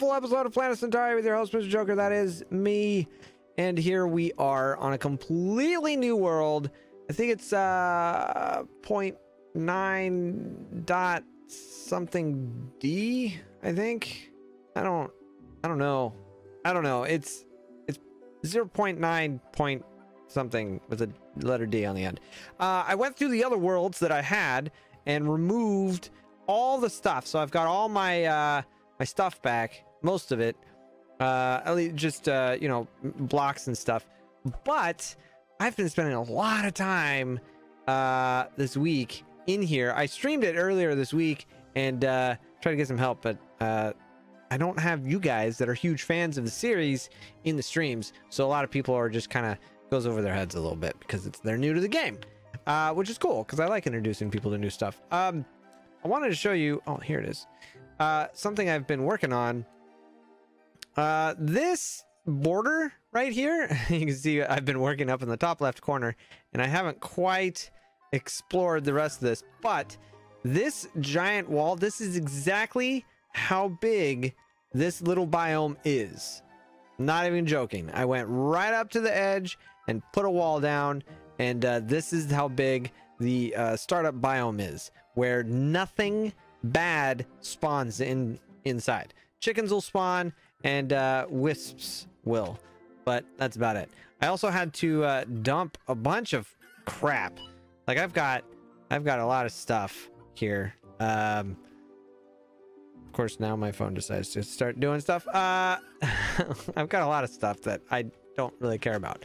wonderful episode of Planet Centauri with your host, Mr. Joker. That is me. And here we are on a completely new world. I think it's 0.9 dot something D, I think. I don't know. I don't know. It's 0.9 point something with a letter D on the end. I went through the other worlds that I had and removed all the stuff, so I've got all my my stuff back, most of it, at least, just you know, blocks and stuff. But I've been spending a lot of time this week in here. I streamed it earlier this week and tried to get some help, but I don't have you guys that are huge fans of the series in the streams, so a lot of people are just kind of goes over their heads a little bit because they're new to the game, which is cool because I like introducing people to new stuff. I wanted to show you, oh, here it is, something I've been working on. This border right here, you can see I've been working up in the top left corner, and I haven't quite explored the rest of this, but this giant wall, this is exactly how big this little biome is. Not even joking. I went right up to the edge and put a wall down, and this is how big the startup biome is, where nothing bad spawns inside. Chickens will spawn and wisps will, but that's about it. I also had to dump a bunch of crap. Like I've got a lot of stuff here. Of course, now my phone decides to start doing stuff. I've got a lot of stuff that I don't really care about.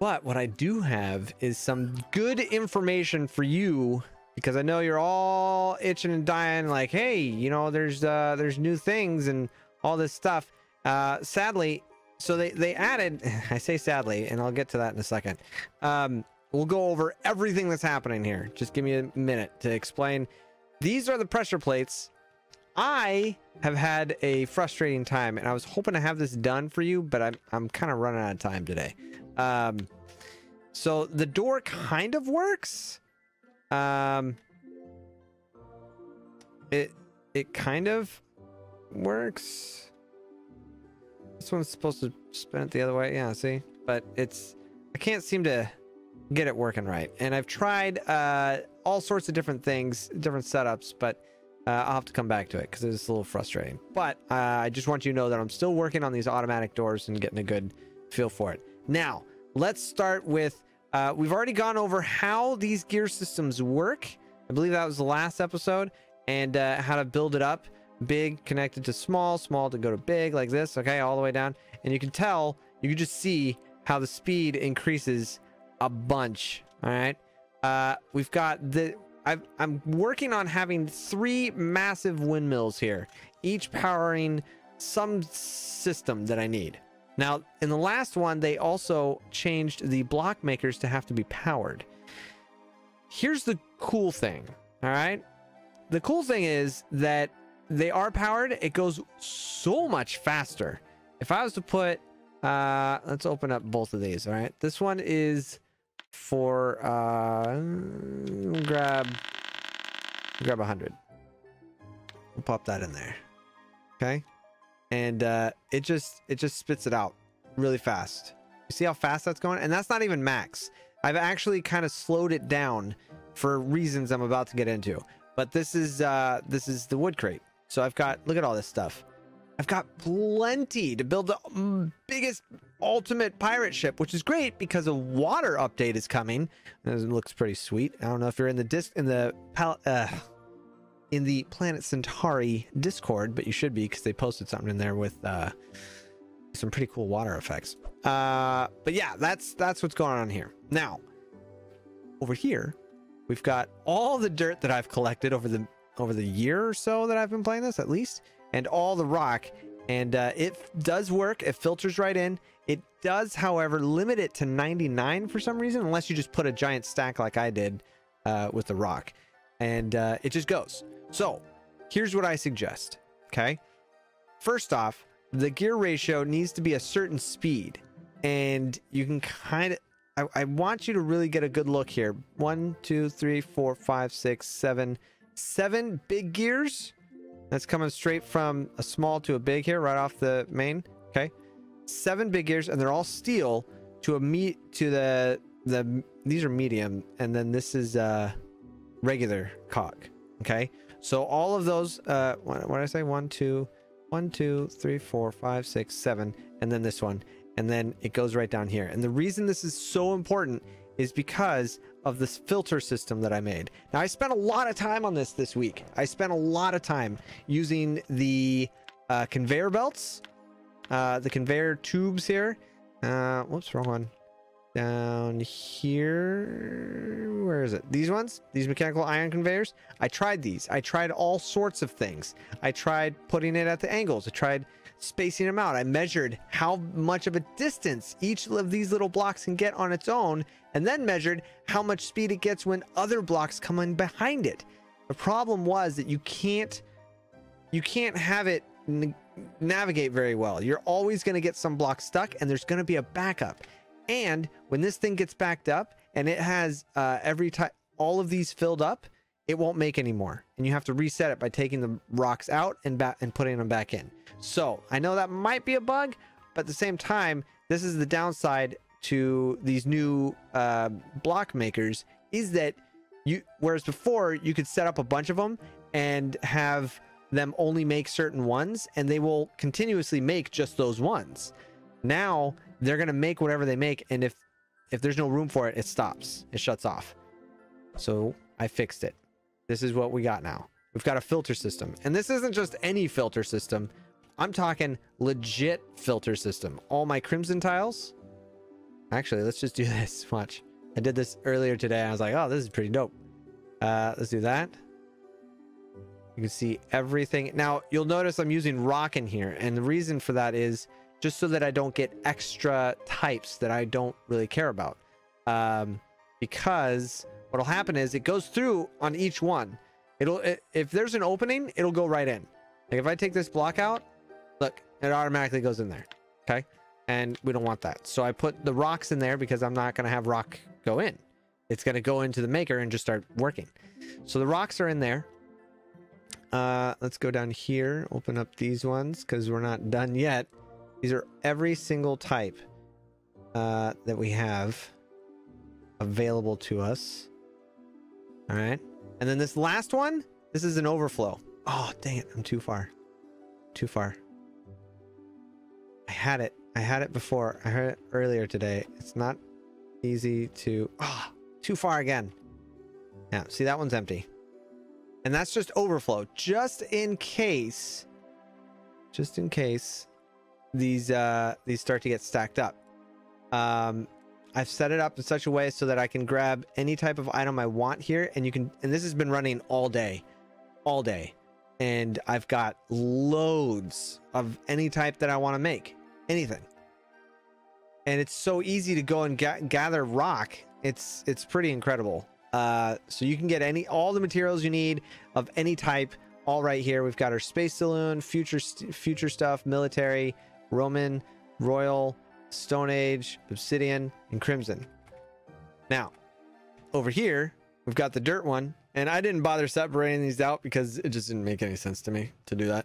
But what I do have is some good information for you, because I know you're all itching and dying like, hey, you know, there's new things and all this stuff. Sadly, so they added, I say sadly, and I'll get to that in a second. We'll go over everything that's happening here. Just give me a minute to explain. These are the pressure plates. I have had a frustrating time, and I was hoping to have this done for you, but I'm kind of running out of time today. So the door kind of works. It kind of works. This one's supposed to spin it the other way. Yeah, see? But I can't seem to get it working right. And I've tried all sorts of different things, different setups, but I'll have to come back to it because it's a little frustrating. But I just want you to know that I'm still working on these automatic doors and getting a good feel for it. Now, let's start with, we've already gone over how these gear systems work. I believe that was the last episode, and how to build it up. Big connected to small, small to go to big, like this, okay, all the way down. And you can just see how the speed increases a bunch, all right? We've got the, I'm working on having 3 massive windmills here, each powering some system that I need. Now, in the last one, they also changed the block makers to have to be powered. Here's the cool thing, all right? The cool thing is that they are powered. It goes so much faster. If I was to put, let's open up both of these, all right? This one is for, grab 100. We'll pop that in there, okay? And it just spits it out really fast. You see how fast that's going? And that's not even max. I've actually kind of slowed it down for reasons I'm about to get into. But this is the wood crate. So I've got, look at all this stuff. I've got plenty to build the biggest ultimate pirate ship, which is great because a water update is coming. It looks pretty sweet. I don't know if you're in the Planet Centauri Discord, but you should be, because they posted something in there with some pretty cool water effects. But yeah, that's what's going on here. Now, over here, we've got all the dirt that I've collected over the year or so that I've been playing this, at least, and all the rock, and it does work. It filters right in. It does, however, limit it to 99 for some reason, unless you just put a giant stack like I did with the rock, and it just goes. So here's what I suggest, okay? First off, the gear ratio needs to be a certain speed, and you can kind of, I want you to really get a good look here. 1, 2, 3, 4, 5, 6, 7. 7 big gears, That's coming straight from a small to a big here, right off the main. Okay, 7 big gears, and they're all steel. To a meat to the these are medium, and then this is regular cock. Okay, so all of those. What did I say? 1, 2, 1, 2, 3, 4, 5, 6, 7, and then this one, and then it goes right down here. And the reason this is so important is because of this filter system that I made. Now, I spent a lot of time on this week. I spent a lot of time using the conveyor belts, the conveyor tubes here. Whoops, wrong one. Down here, where is it? These ones, these mechanical iron conveyors. I tried these. I tried all sorts of things. I tried putting it at the angles. I tried spacing them out. I measured how much of a distance each of these little blocks can get on its own, and then measured how much speed it gets when other blocks come in behind it. The problem was that you can't have it navigate very well. You're always going to get some blocks stuck, and there's going to be a backup. And when this thing gets backed up and it has every time all of these filled up, it won't make any more, and you have to reset it by taking the rocks out and putting them back in. So I know that might be a bug, but at the same time, this is the downside to these new block makers, is that whereas before you could set up a bunch of them and have them only make certain ones, and they will continuously make just those ones. Now they're gonna make whatever they make, and if there's no room for it, it stops, it shuts off. So I fixed it. This is what we got now. We've got a filter system, and this isn't just any filter system. I'm talking legit filter system. All my crimson tiles. Actually, let's just do this. Watch. I did this earlier today. I was like, oh, this is pretty dope. Let's do that. You can see everything. Now, you'll notice I'm using rock in here, and the reason for that is just so that I don't get extra types that I don't really care about. Because what'll happen is it goes through on each one. If there's an opening, it'll go right in. Like if I take this block out, look, it automatically goes in there. Okay, and we don't want that. So I put the rocks in there because I'm not gonna have rock go in. It's gonna go into the maker and just start working. So the rocks are in there. Let's go down here, open up these ones because we're not done yet. These are every single type that we have available to us. All right. And then this last one, this is an overflow. Oh, dang it. I'm too far. Too far. I had it. I had it before. I heard it earlier today. It's not easy to... Ah, oh, too far again. Now, see, that one's empty. And that's just overflow. Just in case... these start to get stacked up. I've set it up in such a way so that I can grab any type of item I want here, and you can, and this has been running all day, and I've got loads of any type that I want to make, anything. And it's so easy to go and gather rock. It's pretty incredible. So you can get all the materials you need of any type. All right, here we've got our space saloon, future stuff, military, Roman, royal, Stone Age, obsidian, and crimson. Now, over here we've got the dirt one, and I didn't bother separating these out because it just didn't make any sense to me to do that.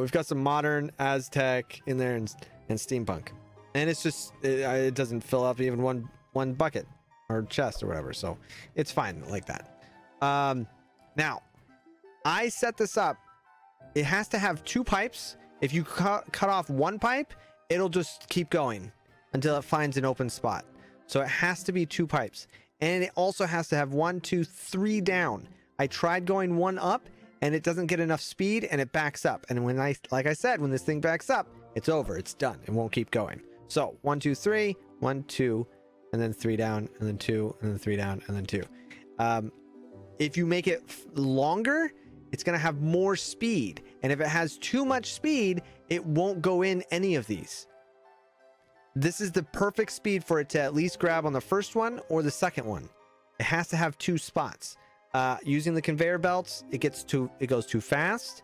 We've got some modern, Aztec in there, and steampunk, and it's just it doesn't fill up even one bucket or chest or whatever, so it's fine like that. Now, I set this up. It has to have 2 pipes. If you cut off one pipe, it'll just keep going until it finds an open spot. So it has to be 2 pipes, and it also has to have 1, 2, 3 down. I tried going 1 up, and it doesn't get enough speed, and it backs up. And when like I said, when this thing backs up, it's over. It's done. It won't keep going. So 1, 2, 3, 1, 2, and then 3 down, and then 2, and then 3 down, and then 2. If you make it longer, it's going to have more speed, and if it has too much speed, it won't go in any of these. This is the perfect speed for it to at least grab on the first one or the second one. It has to have 2 spots. Using the conveyor belts, it goes too fast.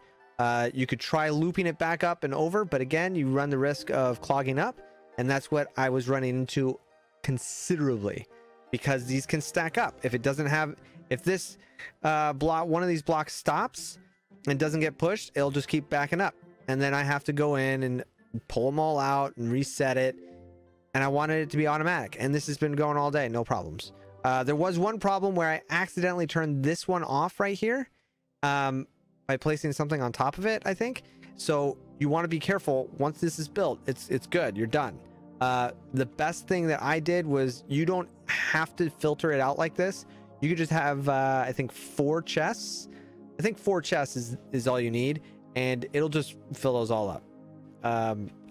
You could try looping it back up and over, but again, you run the risk of clogging up, and that's what I was running into considerably, because these can stack up. If it doesn't have... If this one of these blocks stops, and doesn't get pushed, it'll just keep backing up. And then I have to go in and pull them all out and reset it. And I wanted it to be automatic. And this has been going all day, no problems. There was one problem where I accidentally turned this one off right here by placing something on top of it, I think. So you want to be careful. Once this is built, it's good. You're done. The best thing that I did was you don't have to filter it out like this. You could just have, I think, 4 chests. I think 4 chests is all you need, and it'll just fill those all up.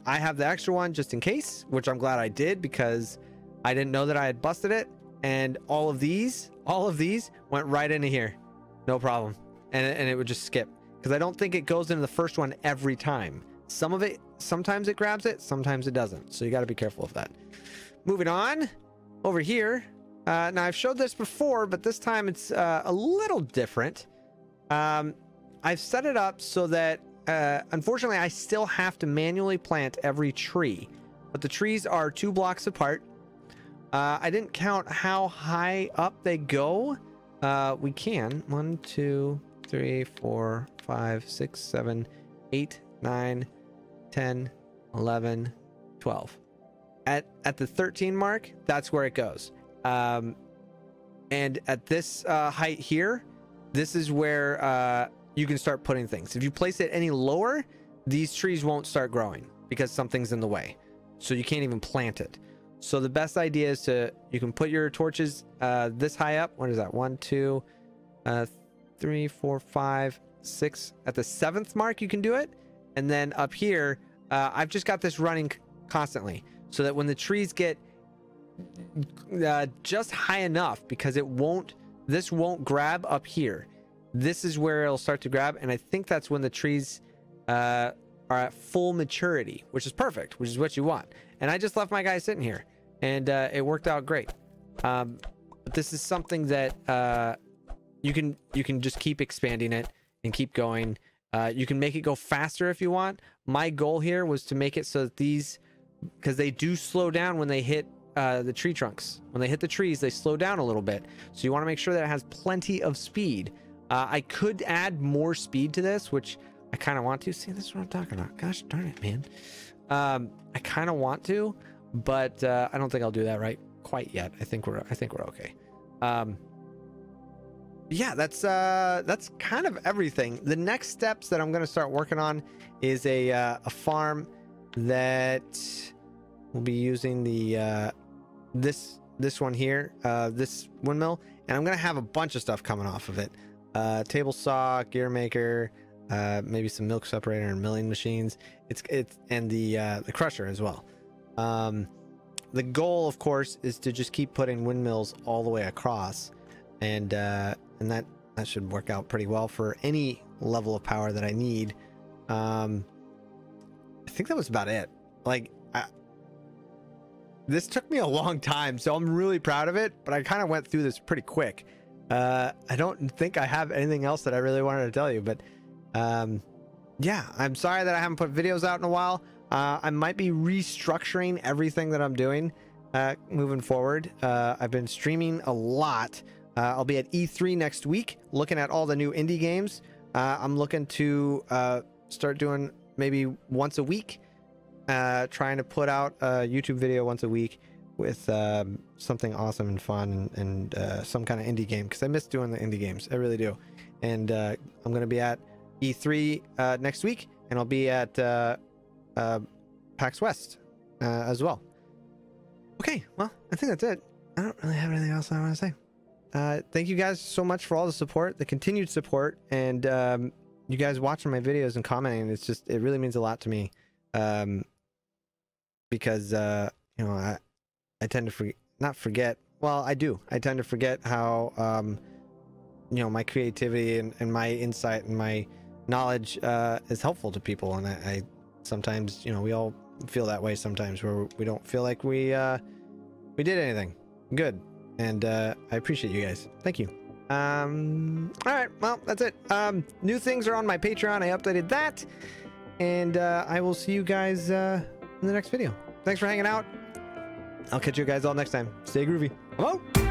I have the extra one just in case, which I'm glad I did because I didn't know that I had busted it. And all of these went right into here, no problem. And it would just skip because I don't think it goes into the first one every time. Some of it, sometimes it grabs it, sometimes it doesn't. So you got to be careful of that. Moving on over here. Now I've showed this before, but this time it's a little different. I've set it up so that unfortunately I still have to manually plant every tree, but the trees are 2 blocks apart. I didn't count how high up they go. We can 1, 2, 3, 4, 5, 6, 7, 8, 9, 10, 11, 12. At the 13 mark, that's where it goes. And at this height here, this is where you can start putting things. If you place it any lower, these trees won't start growing because something's in the way. So you can't even plant it. So the best idea is to, you can put your torches this high up. What is that? 1, 2, 3, 4, 5, 6. At the 7th mark, you can do it. And then up here, I've just got this running constantly so that when the trees get just high enough, because it won't, this won't grab up here. This is where it'll start to grab. And I think that's when the trees are at full maturity, which is perfect, which is what you want. And I just left my guy sitting here. And it worked out great. But this is something that you can just keep expanding it and keep going. You can make it go faster if you want. My goal here was to make it so that these, because they do slow down when they hit the tree trunks. When they hit the trees, they slow down a little bit. So you want to make sure that it has plenty of speed. I could add more speed to this, which I kind of want to. See, this is what I'm talking about. Gosh darn it, man. I kind of want to, but I don't think I'll do that right quite yet. I think we're okay. Yeah, that's kind of everything. The next steps that I'm going to start working on is a farm that will be using the this one here, this windmill, and I'm going to have a bunch of stuff coming off of it. Table saw, gear maker. Maybe some milk separator and milling machines. It's and the crusher as well. The goal, of course, is to just keep putting windmills all the way across, and that should work out pretty well for any level of power that I need. I think that was about it. Like, this took me a long time, so I'm really proud of it. But I kind of went through this pretty quick. I don't think I have anything else that I really wanted to tell you, but. Yeah, I'm sorry that I haven't put videos out in a while. I might be restructuring everything that I'm doing moving forward. I've been streaming a lot. I'll be at E3 next week looking at all the new indie games. I'm looking to start doing maybe once a week, trying to put out a YouTube video once a week with something awesome and fun and some kind of indie game, because I miss doing the indie games. I really do. And I'm going to be at E3 next week, and I'll be at PAX West as well. Okay, well, I think that's it. I don't really have anything else I want to say. Thank you guys so much for all the support, the continued support, and you guys watching my videos and commenting. It's just, it really means a lot to me, because you know, I tend to not forget. Well, I do. I tend to forget how you know, my creativity and my insight and my knowledge is helpful to people, and I sometimes, you know, we all feel that way sometimes, where we don't feel like we did anything good, and I appreciate you guys. Thank you. All right, well, that's it. New things are on my Patreon. I updated that, and I will see you guys in the next video. Thanks for hanging out. I'll catch you guys all next time. Stay groovy. Hello.